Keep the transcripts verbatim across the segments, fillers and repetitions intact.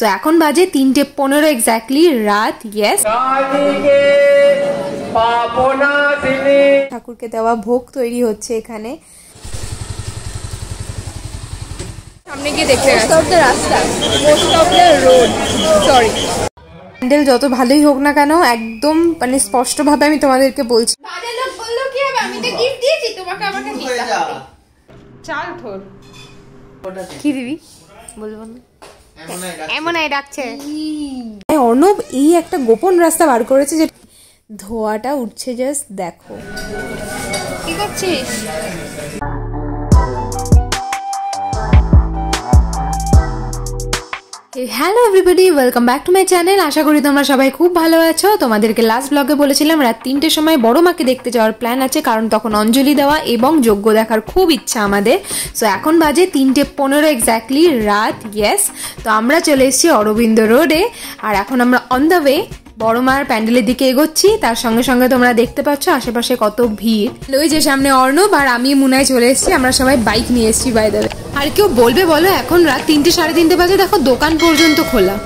सो এখন বাজে তিনটে পনেরো এক্স্যাক্টলি রাত। ইয়েস, ঠাকুরকে দেওয়া ভোগ তৈরি হচ্ছে এখানে। সামনে গিয়ে দেখতে পাচ্ছি রাস্তা, most of the road, sorry. Pandal যত ভালোই হোক না কেন একদম মানে স্পষ্ট ভাবে আমি তোমাদেরকে বলছি, অর্ণব এই একটা গোপন রাস্তা বার করেছে যে ধোঁয়াটা উঠছে, জাস্ট দেখো কি করছিস। Hello everybody, welcome back to my channel. আশা করি তোমরা সবাই খুব ভালো আছো। তোমাদেরকে লাস্ট ব্লগে বলেছিলাম রাত তিনটের সময় বড় মাকে দেখতে যাওয়ার প্ল্যান আছে, কারণ তখন অঞ্জলি দেওয়া এবং যজ্ঞ দেখার খুব ইচ্ছা আমাদের। সো এখন বাজে তিনটে পনেরো এক্স্যাক্টলি রাত। ইয়েস, তো আমরা চলে এসেছি অরবিন্দ রোডে, আর এখন আমরা অন দ্য ওয়ে বড় মার প্যান্ডেলের দিকে এগোচ্ছি। তার সঙ্গে সঙ্গে তোমরা দেখতে পাচ্ছ আশেপাশে কত ভিড়। ওই যে সামনে অর্ণব আর আমি মুনায় চলে এসেছি, আমরা সবাই বাইক নিয়ে এসেছি। বাই দ্য ওয়ে, আর কেউ বলবে বলো, এখন রাত তিনটে সাড়ে তিনটে বাজে, দেখো দোকান পর্যন্ত খোলা।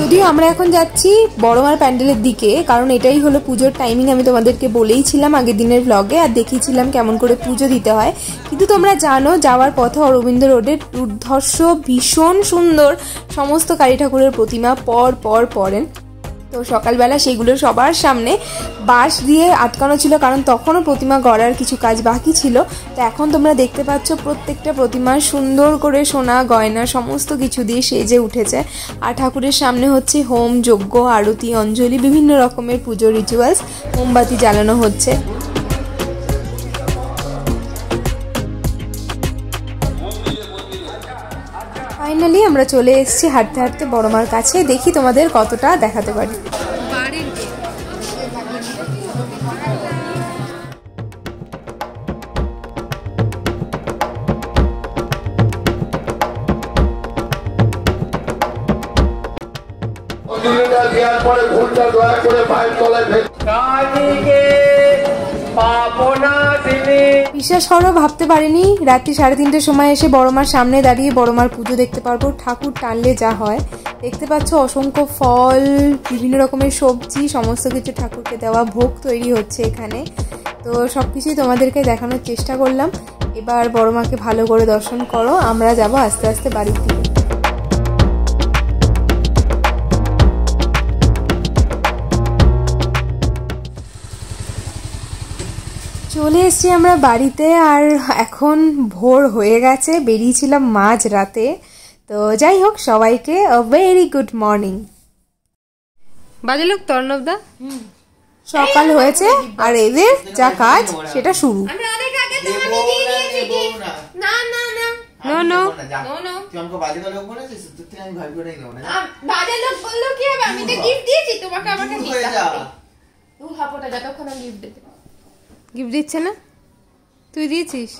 যদিও আমরা এখন যাচ্ছি বড়মার প্যান্ডেলের দিকে, কারণ এটাই হলো পুজোর টাইমিং। আমি তোমাদেরকে বলেইছিলাম আগের দিনের ব্লগে আর দেখিয়েছিলাম কেমন করে পুজো দিতে হয়। কিন্তু তোমরা জানো যাওয়ার পথে অরবিন্দ রোডের দুর্ধর্ষ ভীষণ সুন্দর সমস্ত কালী ঠাকুরের প্রতিমা পর পর পড়েন। তো সকালবেলা সেগুলো সবার সামনে বাঁশ দিয়ে আটকানো ছিল, কারণ তখনও প্রতিমা গড়ার কিছু কাজ বাকি ছিল। তো এখন তোমরা দেখতে পাচ্ছ প্রত্যেকটা প্রতিমা সুন্দর করে সোনা গয়না সমস্ত কিছু দিয়ে সেজে উঠেছে। আর ঠাকুরের সামনে হচ্ছে হোম, যজ্ঞ, আরতি, অঞ্জলি, বিভিন্ন রকমের পুজো রিচুয়ালস, মোমবাতি জ্বালানো হচ্ছে। ফাইনালি আমরা চলে এসেছি হাঁটতে হাঁটতে বড় মার কাছে, দেখি তোমাদের কতটা দেখাতে পারি। বিশ্বাস করো ভাবতে পারিনি রাত্রি সাড়ে তিনটের সময় এসে বড় মার সামনে দাঁড়িয়ে বড় মার পুজো দেখতে পারবো। ঠাকুর টানলে যা হয়, দেখতে পাচ্ছ অসংখ্য ফল, বিভিন্ন রকমের সবজি, সমস্ত কিছু ঠাকুরকে দেওয়া ভোগ তৈরি হচ্ছে এখানে। তো সব কিছুই তোমাদেরকে দেখানোর চেষ্টা করলাম। এবার বড় মাকে ভালো করে দর্শন করো, আমরা যাবো আস্তে আস্তে বাড়ির দিকে। চলে এসছি আমরা বাড়িতে, আর এখন ভোর হয়ে গেছে, বেরিয়েছিলাম মাঝ রাতে। তো যাই হোক, সবাইকে আ ভেরি গুড মর্নিং। বাজে লোক তর্ণবদা, সকাল হয়েছে আর এদের যা কাজ সেটা শুরু। গিফট দিচ্ছে না, তুই দিয়েছিস,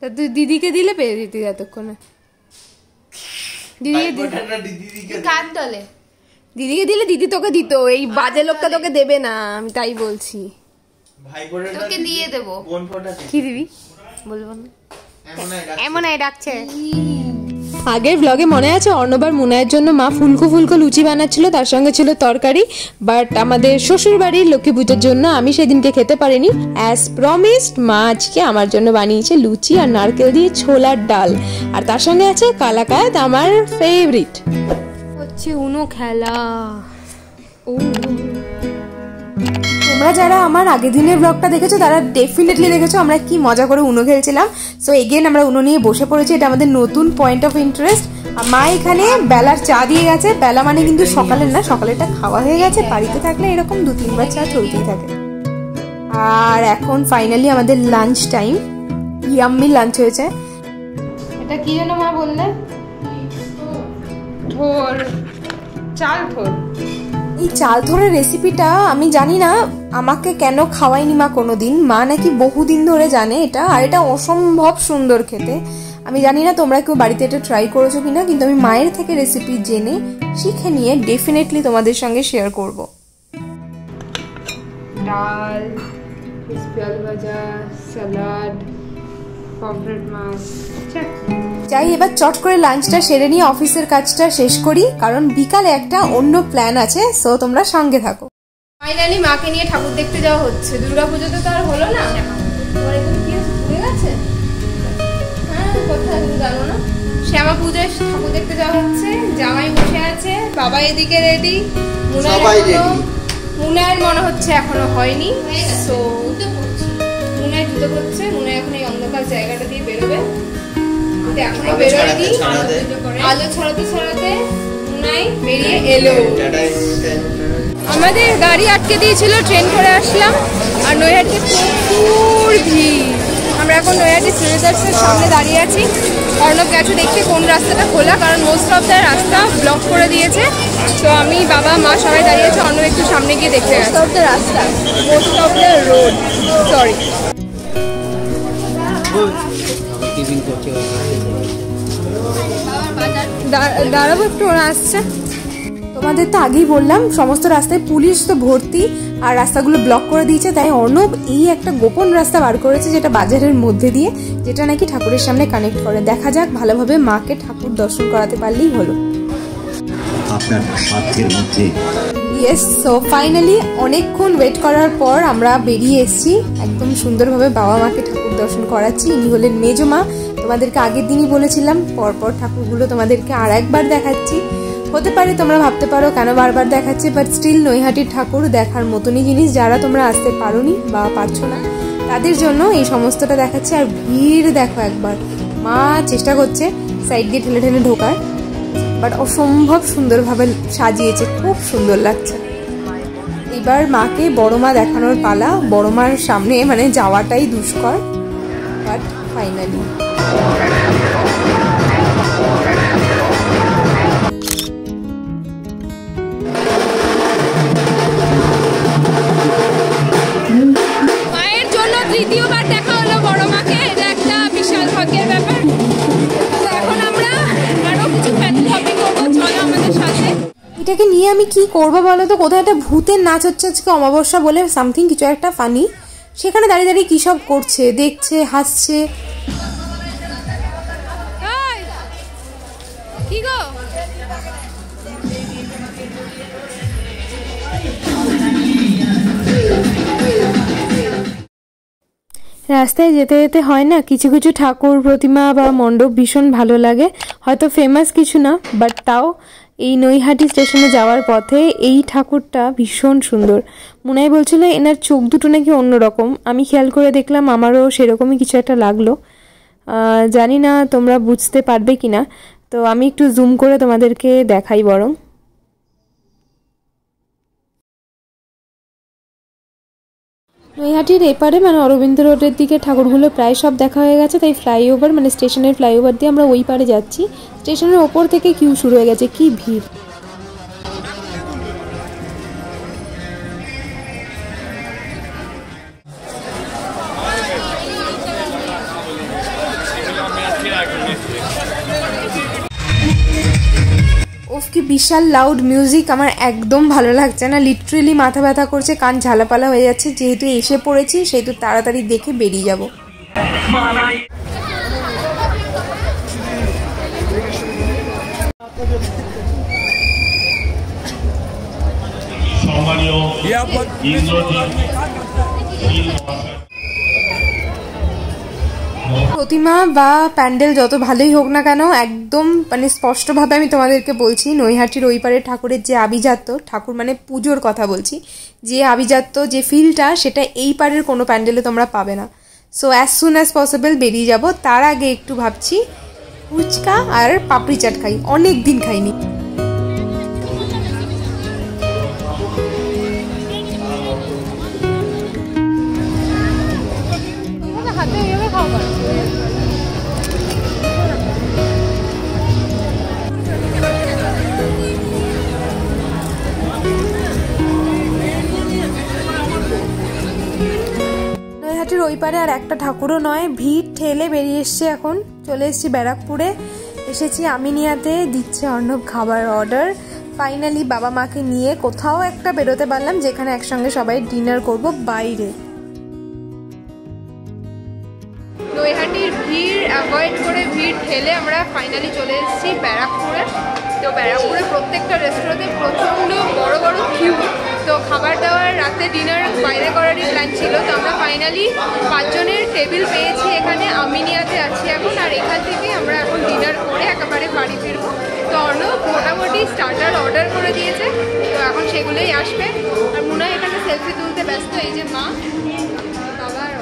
তা তুই দিদিকে দিলে পেয়ে দিতি এতক্ষণে। দিদিকে দিলে দিদি তোকে দিত, এই বাজে লোকটা তোকে দেবে না, আমি তাই বলছি। তোকে দিয়ে দেবো, কি দিবি বলবো না, এমন আই ডাকছে। আগের ব্লগে মনে আছে অর্ণবার মুনায়ের জন্য মা ফুলকো ফুলকো লুচি বানাচ্ছিল, তার সঙ্গে ছিল তরকারি। বাট আমাদের শ্বশুর বাড়ির লক্ষ্মী পুজোর জন্য আমি সেদিনকে খেতে পারিনি। অ্যাজ প্রমিসড মা আজকে আমার জন্য বানিয়েছে লুচি আর নারকেল দিয়ে ছোলার ডাল, আর তার সঙ্গে আছে কালাকাঁদ, আমার ফেভারিট। হচ্ছে উনো খেলা। ও তোমরা যারা আমার আগের দিনের ব্লগটা দেখেছো তারা ডেফিনেটলি দেখেছো আমরা কি মজা করে উনো খেলছিলাম। সো এগেন আমরা উনো নিয়ে বসে পড়েছি, এটা আমাদের নতুন পয়েন্ট অফ ইন্টারেস্ট। মা এখানে বেলার চা দিয়ে গেছে, বেলা মানে কিন্তু সকালের না, সকালেরটা খাওয়া হয়ে গেছে। বাড়িতে থাকলে এরকম দু তিনবার চা চলতেই থাকে। আর এখন ফাইনালি আমাদের লাঞ্চ টাইম, ইয়াম্মি লাঞ্চ হয়েছে। এটা কি যেন মা বললে, থোর চাল থোর। এই চাল থোরের রেসিপিটা আমি জানি না, আমাকে কেন খাওয়াইনি মা কোনোদিন। মা নাকি বহুদিন ধরে জানে এটা, আর এটা অসম্ভব সুন্দর খেতে। আমি জানি না তোমরা কেউ বাড়িতে এটা ট্রাই করেছো কিনা, কিন্তু আমি মায়ের থেকে রেসিপি জেনে শিখে নিয়ে ডেফিনেটলি তোমাদের সঙ্গে শেয়ার করবো। डाल, स्पेल भाजा, सलाद, पॉपरेट मास। যাই এবার চট করে লাঞ্চটা সেরে নিয়ে অফিসের কাজটা শেষ করি, কারণ বিকালে একটা অন্য প্ল্যান আছে। সো তোমরা সঙ্গে থাকো। ফাইনালি মাকে নিয়ে ঠাকুর দেখতে যাওয়া হচ্ছে। দুর্গাপূজা তো আর হলো না, তোমার এখন কি হয়ে গেছে? হ্যাঁ, কোথায় জানো না? শ্যামা পূজায় ঠাকুর দেখতে যাওয়া হচ্ছে। জামাই বসে আছে, বাবা এদিকে রেডি, মুনায়ের মনে হচ্ছে এখনো হয়নি। সো মুনায় জুতো করছে, মুনায় এখন এই অন্ধকার জায়গাটা দিয়ে বেরোবে। আমাদের গাড়ি আটকে দিয়েছিল, ট্রেন করে আসলাম। আর নৈহাটি প্রচুর ভিড়। আমরা এখন নৈহাটি সিনেমার সামনে দাঁড়িয়ে আছি। অর্ণব গেছে দেখতে কোন রাস্তাটা খোলা, কারণ মোস্ট অফ দ্য রাস্তা ব্লক করে দিয়েছে। তো আমি, বাবা, মা সবাই দাঁড়িয়ে আছে। অর্ণব একটু সামনে গিয়ে দেখতে গেছে। রাস্তা most of the road, sorry. দাঁড়াবো একটু, ওরা আসছে। তোমাদের তো আগেই বললাম সমস্ত রাস্তায় পুলিশ তো ভর্তি, আর রাস্তাগুলো ব্লক করে দিয়েছে। তাই অর্ণব এই একটা গোপন রাস্তা বার করেছে, যেটা বাজারের মধ্যে দিয়ে, যেটা নাকি ঠাকুরের সামনে কানেক্ট করে। দেখা যাক, ভালোভাবে মাকে ঠাকুর দর্শন করাতে পারলেই হলো। আপনার সাথের মধ্যে ইয়েস। সো ফাইনালি অনেকক্ষণ ওয়েট করার পর আমরা বেরিয়ে এসেছি। একদম সুন্দরভাবে বাবা মাকে ঠাকুর দর্শন করাচ্ছি। ইনি হলেন মেজো মা। তোমাদেরকে আগের দিনই বলেছিলাম পরপর ঠাকুরগুলো তোমাদেরকে আর একবার দেখাচ্ছি। হতে পারে তোমরা ভাবতে পারো কেন বারবার দেখাচ্ছি, বাট স্টিল নৈহাটির ঠাকুর দেখার মতনই জিনিস। যারা তোমরা আসতে পারোনি বা পারছো না, তাদের জন্য এই সমস্তটা দেখাচ্ছি। আর ভিড় দেখো একবার। মা চেষ্টা করছে সাইড দিয়ে ঠেলে ঠেলে ঢোকার, বাট অসম্ভব সুন্দরভাবে সাজিয়েছে, খুব সুন্দর লাগছে। এবার মাকে বড় মা দেখানোর পালা। বড় মার সামনে মানে যাওয়াটাই দুষ্কর, বাট ফাইনালি মায়ের জন্য দ্বিতীয়বার দেখা হলো বড় মাকে। এটা একটা বিশাল ভাগ্যের ব্যাপার। এটাকে নিয়ে আমি কি করবো বলো তো? কোথাও একটা ভূতের নাচ হচ্ছে আজকে, অমাবস্যা বলে সামথিং কিছু একটা ফানি। সেখানে দাঁড়িয়ে দাঁড়িয়ে কী সব করছে, দেখছে, হাসছে। রাস্তায় যেতে যেতে হয় না, কিছু কিছু ঠাকুর, প্রতিমা বা মণ্ডপ ভীষণ ভালো লাগে। হয়তো ফেমাস কিছু না, বাট তাও এই নৈহাটি স্টেশনে যাওয়ার পথে এই ঠাকুরটা ভীষণ সুন্দর। মনে বলছিল এনার চোখ দুটো নাকি অন্যরকম। আমি খেয়াল করে দেখলাম, আমারও সেরকমই কিছু একটা লাগলো। জানি না তোমরা বুঝতে পারবে কি না, তো আমি একটু জুম করে তোমাদেরকে দেখাই বরং। নৈহাটির এপারে মানে অরবিন্দ রোডের দিকে ঠাকুরগুলো প্রায় সব দেখা হয়ে গেছে। তাই ফ্লাইওভার মানে স্টেশনের ফ্লাইওভার দিয়ে আমরা ওই পারে যাচ্ছি। স্টেশনের ওপর থেকে কিউ শুরু হয়ে গেছে, কি ভিড়! কি বিশাল লাউড মিউজিক! আমার একদম ভালো লাগছে না, লিটারেলি মাথা ব্যথা করছে, কান ঝালাপালা হয়ে যাচ্ছে। যেহেতু এসে পড়েছি, সেহেতু তাড়াতাড়ি দেখে বেরিয়ে যাব। প্রতিমা বা প্যান্ডেল যত ভালোই হোক না কেন, একদম মানে স্পষ্টভাবে আমি তোমাদেরকে বলছি, নৈহাটির ওই পারে ঠাকুরের যে আভিজাত্য, ঠাকুর মানে পুজোর কথা বলছি, যে আভিজাত্য, যে ফিলটা, সেটা এই পারের কোনো প্যান্ডেলে তোমরা পাবে না। So as soon as possible বেরিয়ে যাব। তার আগে একটু ভাবছি ফুচকা আর পাপড়ি চাট খাই, অনেক দিন খাইনি। ওই পারে আর একটা ঠাকুরও নয়, ভিড় ঠেলে বেরিয়ে এসছি। এখন চলে এসেছি ব্যারাকপুরে। এসেছি আমিনিয়াতে, দিচ্ছে অর্ণব খাবার অর্ডার। फाइनली बाबा माँ के निये कोथाओ एकटा बेरोते पारलाम जेखाने एकसंगे सबाई डिनार करबो बाइरे। नैहाटीर भीड़ अवॉइड करे भीड़ ठेले आमरा फाइनली चले एसेछि ব্যারাকপুরে। तो ব্যারাকপুরে प्रत्येकटा रेस्टुरेंटे प्रचंड बड़ बड़ किউ। तो খাবার দাবার রাতে ডিনার বাইরে করারই প্ল্যান ছিল। তো আমরা ফাইনালি পাঁচ জনের টেবিল পেয়েছি এখানে আমিনিয়াতে আছি এখন আর এখান থেকে আমরা এখন ডিনার করে একেবারে বাড়ি ফিরব। তো অন্য মোটামুটি স্টার্টার অর্ডার করে দিয়েছে তো এখন সেগুলোই আসবে। আর মুনা এখানে সেলফি তুলতে ব্যস্ত এই যে মা বাবার।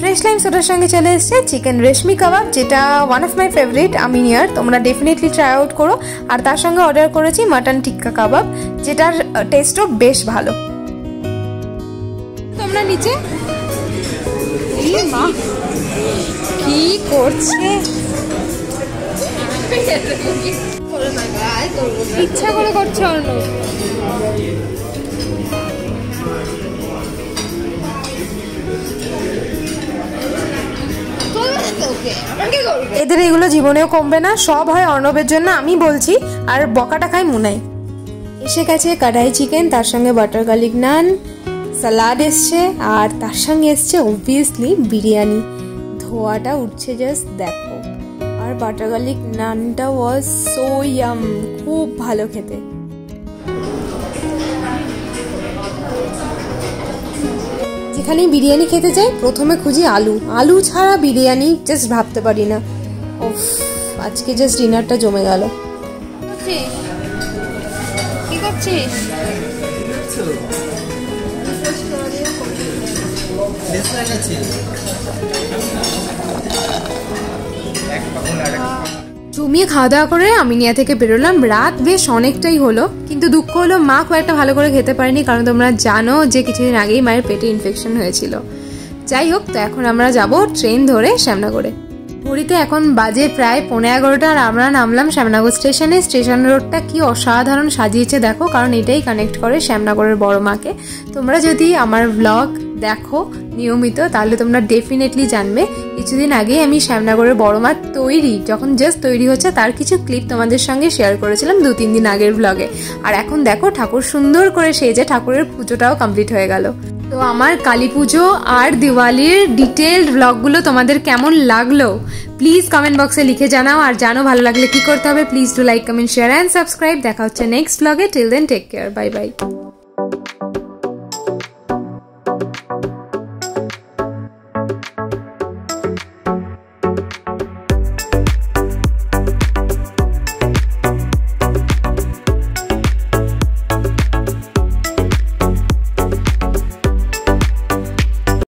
फ्रेश लाइम संगे चले चिकेन रेशमी कबाब जेटा वन अफ माई फेवरेट आमिनियार तोमरा डेफिनेटली ट्राई आउट करो और तार संगे अर्डर करेछि मटन टिक्का कबाब जेटार टेस्टो बेश भालो। तोमरा नीचे ए मां की करछे इच्छा करे करछे अनु এদের এগুলো জীবনেও কমবে না সব হয় অর্ণবের জন্য আমি বলছি আর বকাটা খাই মুনাই। এসে গেছে কড়াই চিকেন তার সঙ্গে বাটার গার্লিক নান সালাড এসছে আর তার সঙ্গে এসছে অবভিয়াসলি বিরিয়ানি। ধোয়াটা উঠছে জাস্ট দেখো। আর বাটার গার্লিক নানটা ওয়াজ সো ইয়াম খুব ভালো খেতে। যেখানে বিরিয়ানি খেতে যাই প্রথমে খুঁজি আলু আলু ছাড়া বিরিয়ানি জাস্ট ভাবতে পারি না। উফ আজকে জাস্ট ডিনারটা জমে গেল। কি করছিস জমিয়ে খাওয়া দাওয়া করে আমিনিয়া থেকে বেরোলাম। রাত বেশ অনেকটাই হলো কিন্তু দুঃখ হলো মা খুব একটা ভালো করে খেতে পারেনি কারণ তোমরা জানো যে কিছুদিন আগেই মায়ের পেটে ইনফেকশন হয়েছিল। যাই হোক তো এখন আমরা যাব ট্রেন ধরে শ্যামনগরে। ঘড়িতে এখন বাজে প্রায় পৌনে এগারোটা আর আমরা নামলাম শ্যামনগর স্টেশনে। স্টেশন রোডটা কি অসাধারণ সাজিয়েছে দেখো কারণ এটাই কানেক্ট করে শ্যামনগরের বড় মাকে। তোমরা যদি আমার ব্লগ দেখো নিয়মিত তাহলে তোমরা ডেফিনেটলি জানবে কিছুদিন আগেই আমি শ্যামনগরের বড় মা তৈরি যখন জাস্ট তৈরি হচ্ছে তার কিছু ক্লিপ তোমাদের সঙ্গে শেয়ার করেছিলাম দু তিন দিন আগের ব্লগে। আর এখন দেখো ঠাকুর সুন্দর করে সেজে ঠাকুরের পুজোটাও কমপ্লিট হয়ে গেল। তো আমার কালীপুজো আর দিওয়ালির ডিটেইলড ব্লগগুলো তোমাদের কেমন লাগলো প্লিজ কমেন্ট বক্সে লিখে জানাও। আর জানো ভালো লাগলে কি করতে হবে please do like comment share and subscribe. দেখা হচ্ছে নেক্সট ব্লগে till then take care bye by.